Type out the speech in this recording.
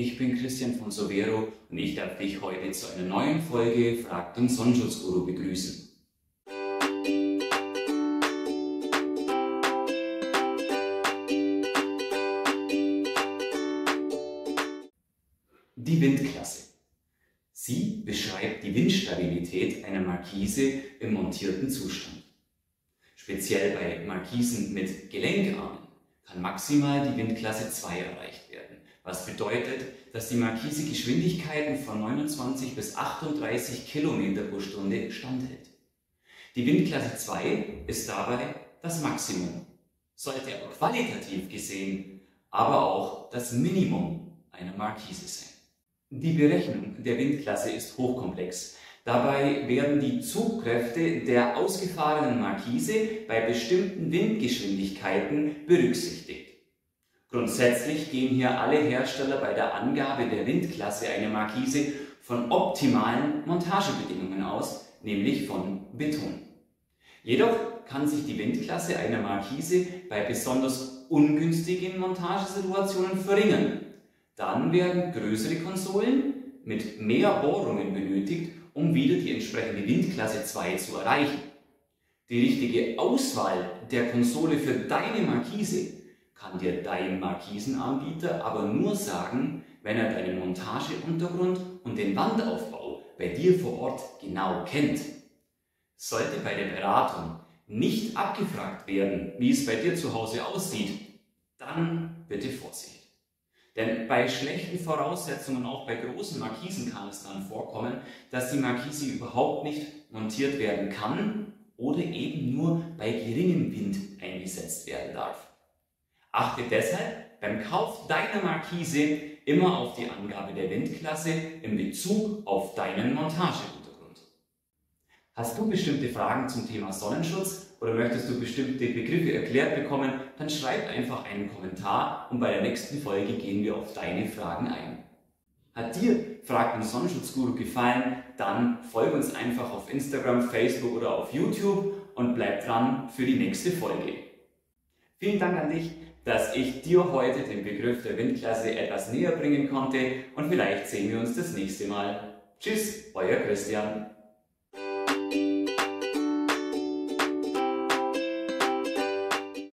Ich bin Christian von Sovero und ich darf dich heute zu einer neuen Folge Frag den Sonnenschutzguru begrüßen. Die Windklasse. Sie beschreibt die Windstabilität einer Markise im montierten Zustand. Speziell bei Markisen mit Gelenkarmen kann maximal die Windklasse 2 erreicht werden, was bedeutet, dass die Markise Geschwindigkeiten von 29 bis 38 km/h standhält. Die Windklasse 2 ist dabei das Maximum, sollte aber qualitativ gesehen, aber auch das Minimum einer Markise sein. Die Berechnung der Windklasse ist hochkomplex. Dabei werden die Zugkräfte der ausgefahrenen Markise bei bestimmten Windgeschwindigkeiten berücksichtigt. Grundsätzlich gehen hier alle Hersteller bei der Angabe der Windklasse einer Markise von optimalen Montagebedingungen aus, nämlich von Beton. Jedoch kann sich die Windklasse einer Markise bei besonders ungünstigen Montagesituationen verringern. Dann werden größere Konsolen mit mehr Bohrungen benötigt, um wieder die entsprechende Windklasse 2 zu erreichen. Die richtige Auswahl der Konsole für deine Markise kann dir dein Markisenanbieter aber nur sagen, wenn er deinen Montageuntergrund und den Wandaufbau bei dir vor Ort genau kennt. Sollte bei der Beratung nicht abgefragt werden, wie es bei dir zu Hause aussieht, dann bitte Vorsicht. Denn bei schlechten Voraussetzungen, auch bei großen Markisen, kann es dann vorkommen, dass die Markise überhaupt nicht montiert werden kann oder eben nur bei geringem Wind eingesetzt werden darf. Achte deshalb beim Kauf deiner Markise immer auf die Angabe der Windklasse in Bezug auf deinen Montageuntergrund. Hast du bestimmte Fragen zum Thema Sonnenschutz oder möchtest du bestimmte Begriffe erklärt bekommen, dann schreib einfach einen Kommentar und bei der nächsten Folge gehen wir auf deine Fragen ein. Hat dir Frag den Sonnenschutzguru gefallen, dann folge uns einfach auf Instagram, Facebook oder auf YouTube und bleib dran für die nächste Folge. Vielen Dank an dich, dass ich dir heute den Begriff der Windklasse etwas näher bringen konnte und vielleicht sehen wir uns das nächste Mal. Tschüss, euer Christian.